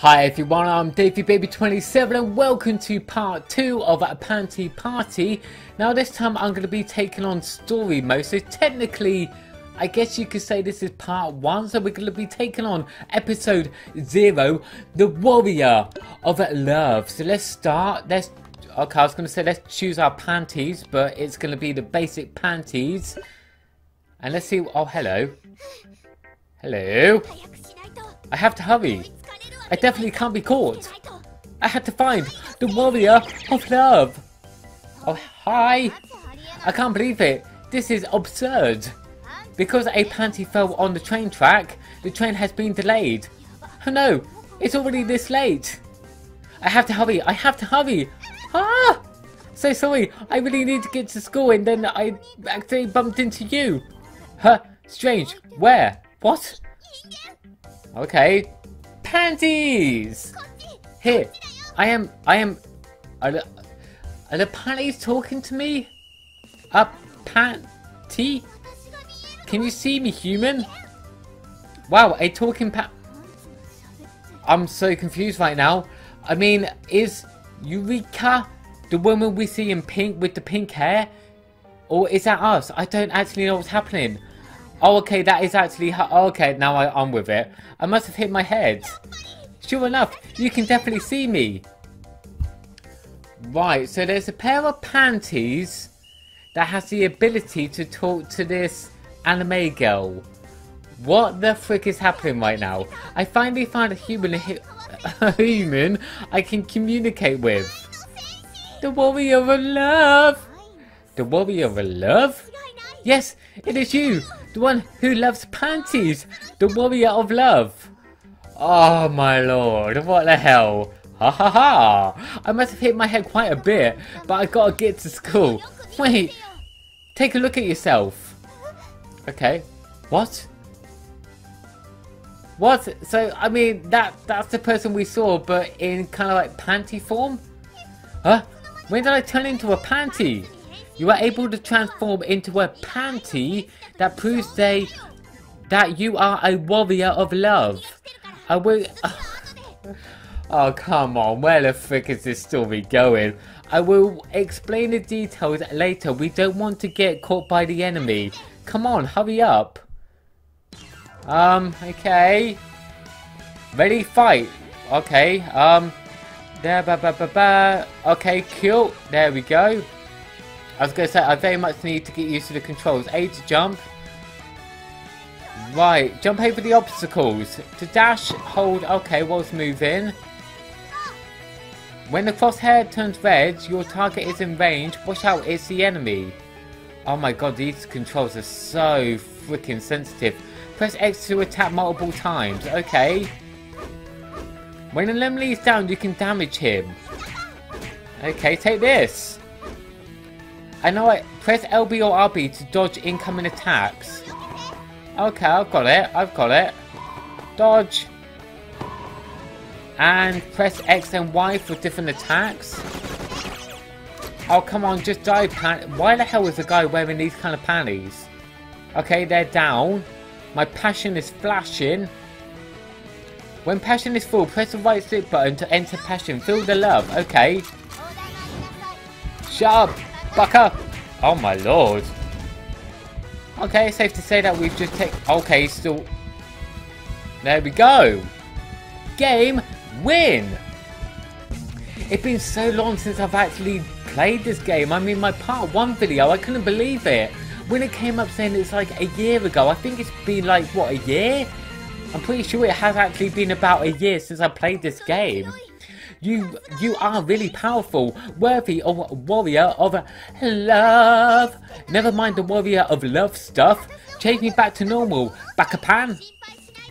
Hi everyone, I'm DaveyBaby27 and welcome to part 2 of Panty Party. Now this time I'm going to be taking on story mode, so technically I guess you could say this is part 1, so we're going to be taking on episode 0, The Warrior of Love. So let's start. Okay, I was going to say let's choose our panties, but it's going to be the basic panties. And let's see, oh hello. Hello. I have to hurry. I definitely can't be caught. I had to find the Warrior of Love. Oh, hi. I can't believe it. This is absurd. Because a panty fell on the train track, the train has been delayed. Oh no, it's already this late. I have to hurry. I have to hurry. Ah! So sorry. I really need to get to school and then I accidentally bumped into you. Huh? Strange. Where? What? Okay. Panties! Here, Are the panties talking to me? A panty? Can you see me, human? Wow, a talking I'm so confused right now. I mean, is Eureka the woman we see in pink with the pink hair? Or is that us? I don't actually know what's happening. Oh, okay, that is actually her. Okay, now I'm with it. I must have hit my head. Sure enough, you can definitely see me. Right, so there's a pair of panties that has the ability to talk to this anime girl. What the frick is happening right now? I finally found a human I can communicate with. The Warrior of Love. The Warrior of Love? Yes, it is you. The one who loves panties, the Warrior of Love. Oh my lord, what the hell. Ha ha ha. I must have hit my head quite a bit, but I gotta get to school. Wait, take a look at yourself. Okay, what? What? So, I mean, that's the person we saw, but in kind of like panty form? Huh? When did I turn into a panty? You are able to transform into a panty that proves that you are a Warrior of Love. I will. Oh come on, where the frick is this story going? I will explain the details later. We don't want to get caught by the enemy. Come on, hurry up. Okay. Ready, fight. Okay. There, Okay, cool. There we go. I was going to say, I very much need to get used to the controls. A to jump. Right, jump over the obstacles. To dash, hold, okay, whilst moving. When the crosshair turns red, your target is in range. Watch out, it's the enemy. Oh my god, these controls are so freaking sensitive. Press X to attack multiple times, okay. When an enemy is down, you can damage him. Okay, take this. I know it. Press LB or RB to dodge incoming attacks. Okay, I've got it. I've got it. Dodge. And press X and Y for different attacks. Oh, come on. Just die. Why the hell is the guy wearing these kind of panties? Okay, they're down. My passion is flashing. When passion is full, press the right stick button to enter passion. Feel the love. Okay. Shut up. Fucker. Oh my lord. Okay, safe to say that we've just taken. Okay, still. There we go. Game win. It's been so long since I've actually played this game. I mean, my part 1 video, I couldn't believe it. When it came up saying it's like a year ago, I think it's been like, what, a year? I'm pretty sure it has actually been about a year since I played this game. You are really powerful, worthy of Warrior of Love. Never mind the Warrior of Love stuff. Change me back to normal, Bakapan.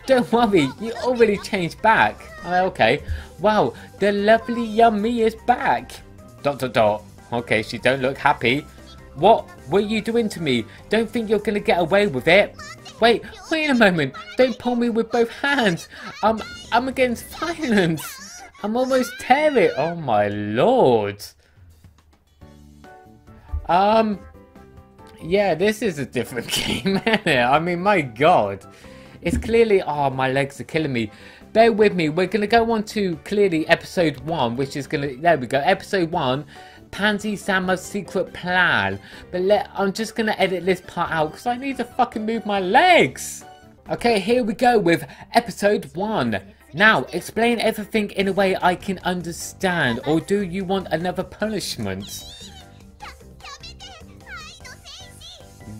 Don't worry, you already changed back. Okay. Wow, the lovely Yummy is back. Dot dot dot. Okay, she don't look happy. What were you doing to me? Don't think you're gonna get away with it. Wait a moment. Don't pull me with both hands. I'm against violence. I'm almost tearing. Oh my lord. Yeah, this is a different game, isn't it? I mean, my god. It's clearly. Oh, my legs are killing me. bear with me. We're going to go on to clearly episode 1, which is going to, there we go, episode 1, Pansy Sama's secret plan. But I'm just going to edit this part out because I need to fucking move my legs. Okay, here we go with episode 1. Now, explain everything in a way I can understand, or do you want another punishment?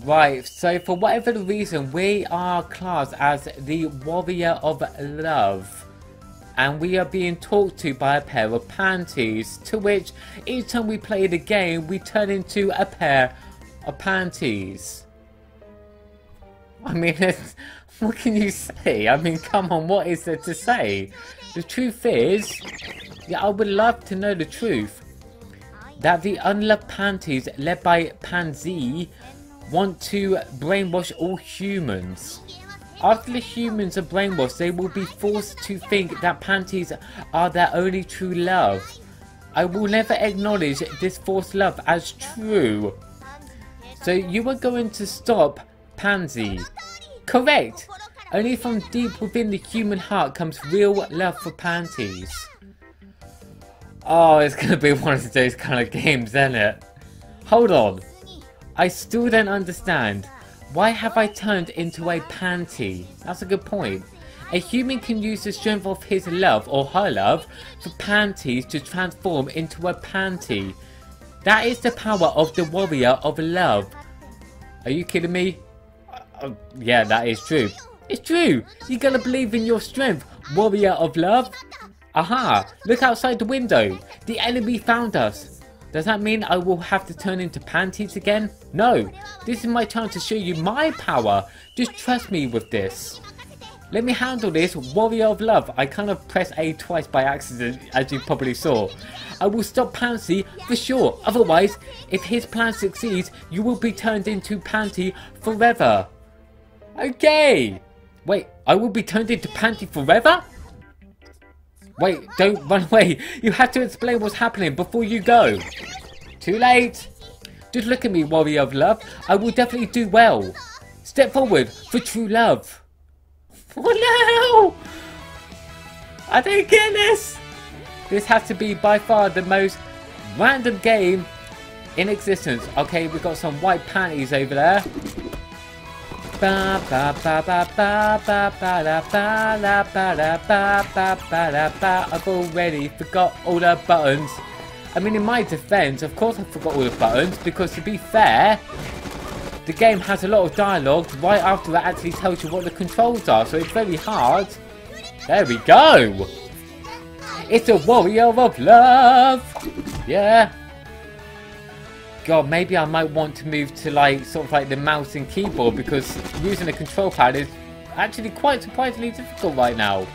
Right, so for whatever the reason, we are classed as the Warrior of Love. And we are being talked to by a pair of panties, to which each time we play the game, we turn into a pair of panties. I mean, it's, what can you say? I mean, come on, what is there to say? The truth is, yeah, I would love to know the truth, that the unloved panties led by Pansy want to brainwash all humans. After the humans are brainwashed, they will be forced to think that panties are their only true love. I will never acknowledge this forced love as true. So you are going to stop Pansy. Correct! Only from deep within the human heart comes real love for panties. Oh, it's going to be one of those kind of games, isn't it? Hold on. I still don't understand. Why have I turned into a panty? That's a good point. A human can use the strength of his love or her love for panties to transform into a panty. That is the power of the Warrior of Love. Are you kidding me? Yeah, that is true. It's true. You gotta believe in your strength, Warrior of Love. Aha, look outside the window. The enemy found us. Does that mean I will have to turn into panties again? No, this is my chance to show you my power. Just trust me with this. Let me handle this, Warrior of Love. I kind of pressed A twice by accident, as you probably saw. I will stop Pansy for sure. Otherwise, if his plan succeeds, you will be turned into Panty forever. Okay. Wait, I will be turned into Panty forever? Wait, don't run away. You have to explain what's happening before you go. Too late. Just look at me, Warrior of Love. I will definitely do well. Step forward for true love. Oh no! I don't get this. This has to be by far the most random game in existence. Okay, we've got some white panties over there. Ba ba ba ba ba ba ba da ba da ba da ba ba ba da ba. I've already forgot all the buttons. I mean, in my defense, of course I forgot all the buttons, because to be fair, the game has a lot of dialogue right after it actually tells you what the controls are, so it's very hard. There we go! It's a Warrior of Love! Yeah! God, maybe I might want to move to like sort of like the mouse and keyboard, because using the control pad is actually quite surprisingly difficult right now.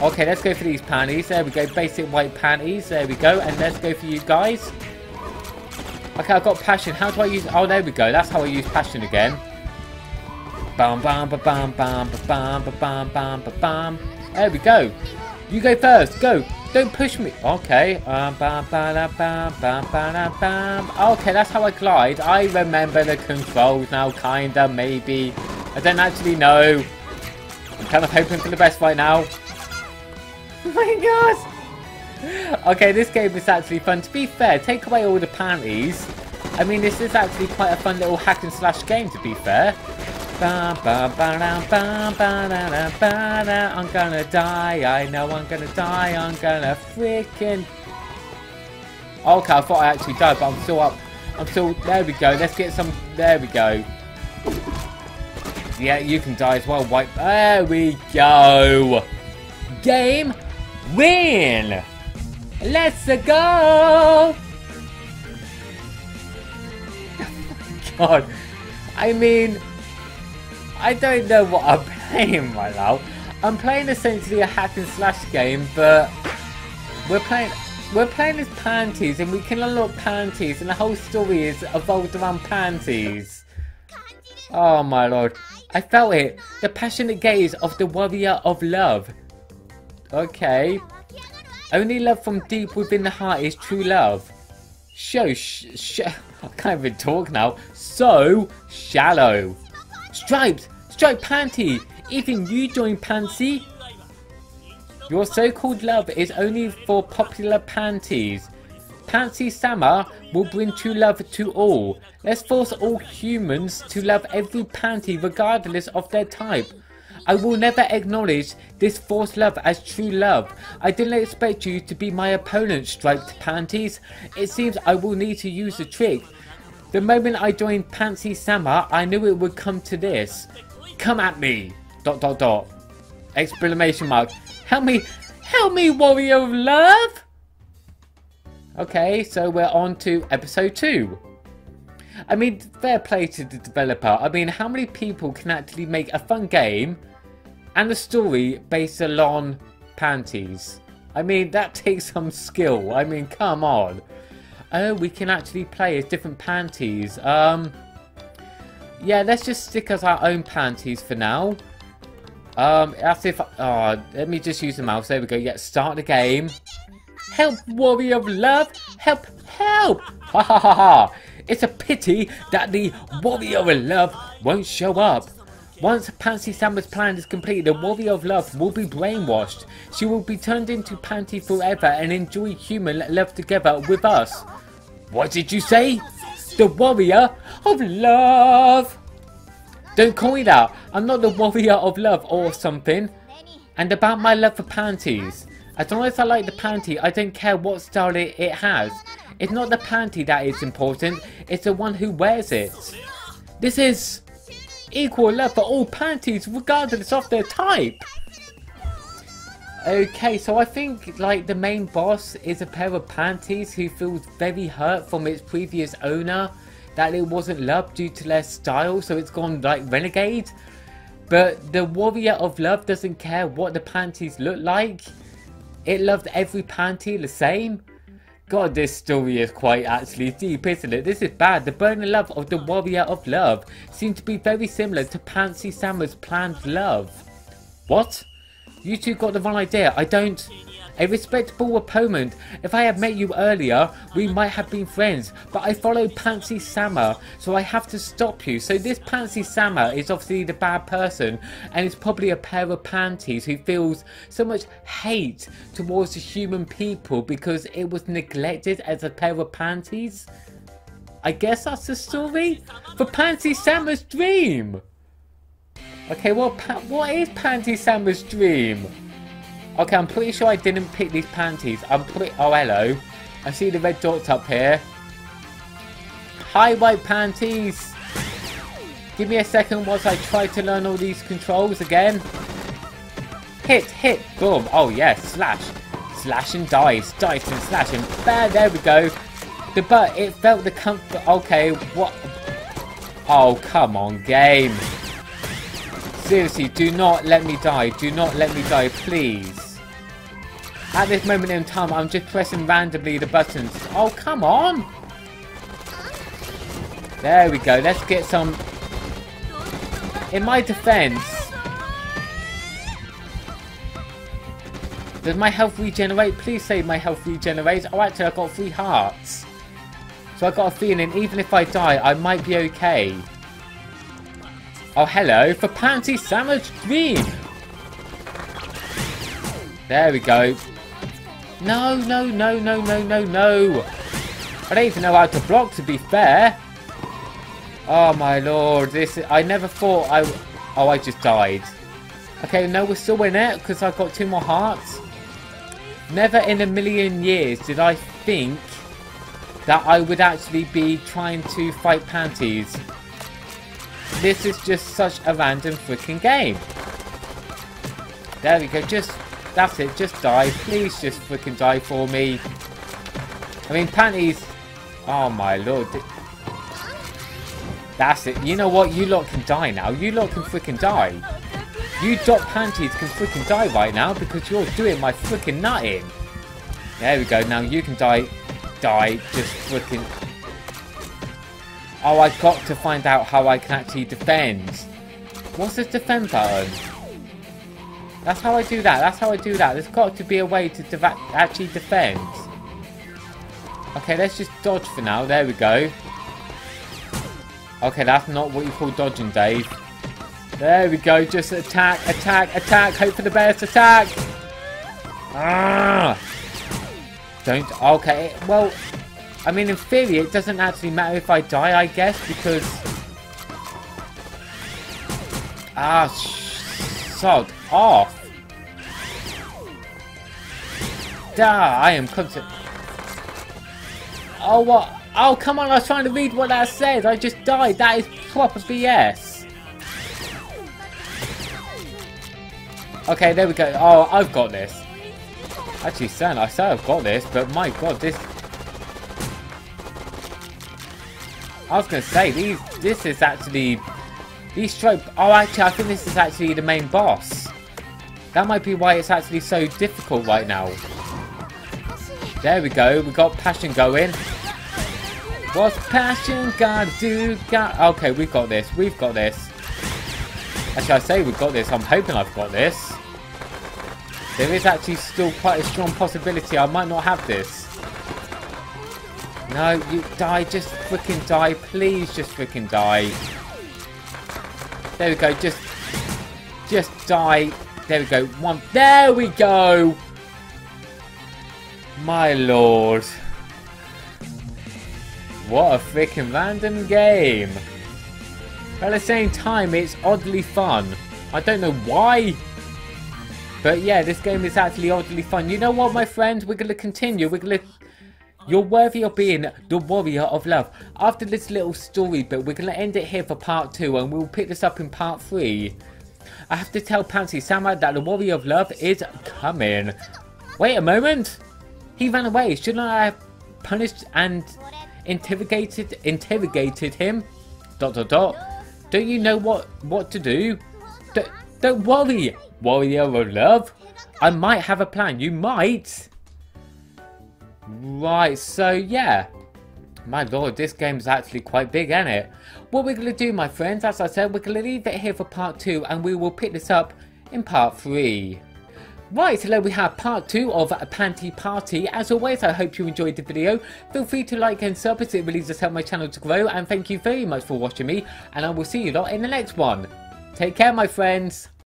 Okay, let's go for these panties. There we go, basic white panties. There we go, and let's go for you guys. Okay, I've got passion. How do I use? Oh, there we go. That's how I use passion again. Bam, bam, ba, bam, bam, ba, bam, ba, bam, bam, ba, bam. There we go. You go first. Go. Don't push me. Okay. Okay, that's how I glide. I remember the controls now, kinda, maybe. I don't actually know. I'm kind of hoping for the best right now. Oh my gosh. Okay, this game is actually fun. To be fair, take away all the panties. I mean, this is actually quite a fun little hack and slash game, to be fair. I'm gonna die, I know I'm gonna die, I'm gonna freaking... Okay, I thought I actually died, but I'm still up. I'm still... There we go, let's get some... There we go. Yeah, you can die as well, wipe... There we go! Game win! Let's go! God, I mean... I don't know what I'm playing right now. I'm playing essentially a hack and slash game, but we're playing as panties, and we can unlock panties, and the whole story is evolved around panties. Oh my lord. I felt it. The passionate gaze of the Warrior of Love. Okay. Only love from deep within the heart is true love. I can't even talk now. So shallow. Striped! Striped Panty! Even you join Pansy! Your so-called love is only for popular panties. Pansy Sama will bring true love to all. Let's force all humans to love every panty regardless of their type. I will never acknowledge this forced love as true love. I didn't expect you to be my opponent, striped panties. It seems I will need to use the trick. The moment I joined Pansy Sama, I knew it would come to this. Come at me! ... Exclamation mark. Help me, warrior of love! Okay, so we're on to episode 2. I mean, fair play to the developer. I mean, how many people can actually make a fun game and a story based on panties? I mean, that takes some skill. I mean, come on. Oh, we can actually play as different panties. Yeah, let's just stick as our own panties for now. As if... Oh, let me just use the mouse. There we go. Yeah, start the game. Help, warrior of love! Help! Help! Ha ha ha ha! It's a pity that the warrior of love won't show up. Once Pansy Sama's plan is complete, the warrior of love will be brainwashed. She will be turned into Panty forever and enjoy human love together with us. What did you say? The warrior of love! Don't call me that. I'm not the warrior of love or something. And about my love for panties. As long as I like the panty, I don't care what style it has. It's not the panty that is important, it's the one who wears it. This is equal love for all panties regardless of their type. Okay, so I think like the main boss is a pair of panties who feels very hurt from its previous owner that it wasn't loved due to their style, so it's gone like renegade. But the warrior of love doesn't care what the panties look like. It loved every panty the same. God, this story is quite actually deep, isn't it? This is bad. The burning love of the warrior of love seems to be very similar to Pansy Sama's planned love. What? You two got the wrong idea. I don't... A respectable opponent. If I had met you earlier, we might have been friends. But I follow Pansy Sama, so I have to stop you. So this Pansy Sama is obviously the bad person, and is probably a pair of panties who feels so much hate towards the human people because it was neglected as a pair of panties. I guess that's the story for Pansy Sama's dream. Okay, well, what is Pansy Sama's dream? Okay, I'm pretty sure I didn't pick these panties. Oh, hello. I see the red dots up here. Hi, white panties. Give me a second whilst I try to learn all these controls again. Hit, hit, boom. Oh, yes, slash. Slash and dice. Dice and slash and bam, there we go. The butt, it felt the comfort. Okay, what? Oh, come on, game. Seriously, do not let me die. Do not let me die, please. At this moment in time, I'm just pressing randomly the buttons. Oh, come on! There we go. Let's get some... In my defense... Does my health regenerate? Please say my health regenerates. Oh, actually, I've got 3 hearts. So I've got a feeling even if I die, I might be okay. Oh, hello. For Pansy Sama's dream! There we go. No, no, no, no, no, no, no. I don't even know how to block, to be fair. Oh, my lord. This is, I never thought I... Oh, I just died. Okay, no, we're still in it because I've got 2 more hearts. Never in a million years did I think that I would actually be trying to fight panties. This is just such a random freaking game. There we go. Just... That's it, just die. Please just freaking die for me. I mean, panties... Oh my lord. That's it. You know what? You lot can die now. You lot can freaking die. You dot panties can freaking die right now because you're doing my freaking nutting. There we go. Now you can die. Die. Just freaking... Oh, I've got to find out how I can actually defend. What's this defend button? That's how I do that. That's how I do that. There's got to be a way to actually defend. Okay, let's just dodge for now. There we go. Okay, that's not what you call dodging, Dave. There we go. Just attack, attack, attack. Hope for the best. Attack. Ah! Don't. Okay. Well, I mean, in theory, it doesn't actually matter if I die, I guess, because. Ah, sod off. Duh, I am constant. Oh, what? Oh, come on, I was trying to read what that said. I just died. That is proper BS. Okay, there we go. Oh, I've got this. Actually, son, I say I've got this, but my god, this... I was going to say, this is actually... These trope... Oh, actually, I think this is actually the main boss. That might be why it's actually so difficult right now. There we go. We got passion going. What's passion gonna do? Okay, we've got this. We've got this. Actually, I say we've got this. I'm hoping I've got this. There is actually still quite a strong possibility I might not have this. No, you die. Just freaking die. Please, just freaking die. There we go. Just die. There we go. One. There we go. My lord. What a freaking random game. At the same time, it's oddly fun. I don't know why. But yeah, this game is actually oddly fun. You know what, my friend? We're going to continue. We're going to... You're worthy of being the warrior of love. After this little story bit, we're going to end it here for part 2. And we'll pick this up in part 3. I have to tell Pansy Samurai that the warrior of love is coming. Wait a moment. He ran away. Shouldn't I have punished and... interrogated him ... Don't you know what to do? Don't worry, warrior of love. I might have a plan. You might. Right, so yeah, my lord, this game's actually quite big, ain't it? What we're gonna do, my friends, as I said, we're gonna leave it here for part 2 and we will pick this up in part 3. Right, so there we have part 2 of Panty Party. As always, I hope you enjoyed the video. Feel free to like and sub as it really does help my channel to grow. And thank you very much for watching me. And I will see you lot in the next one. Take care, my friends.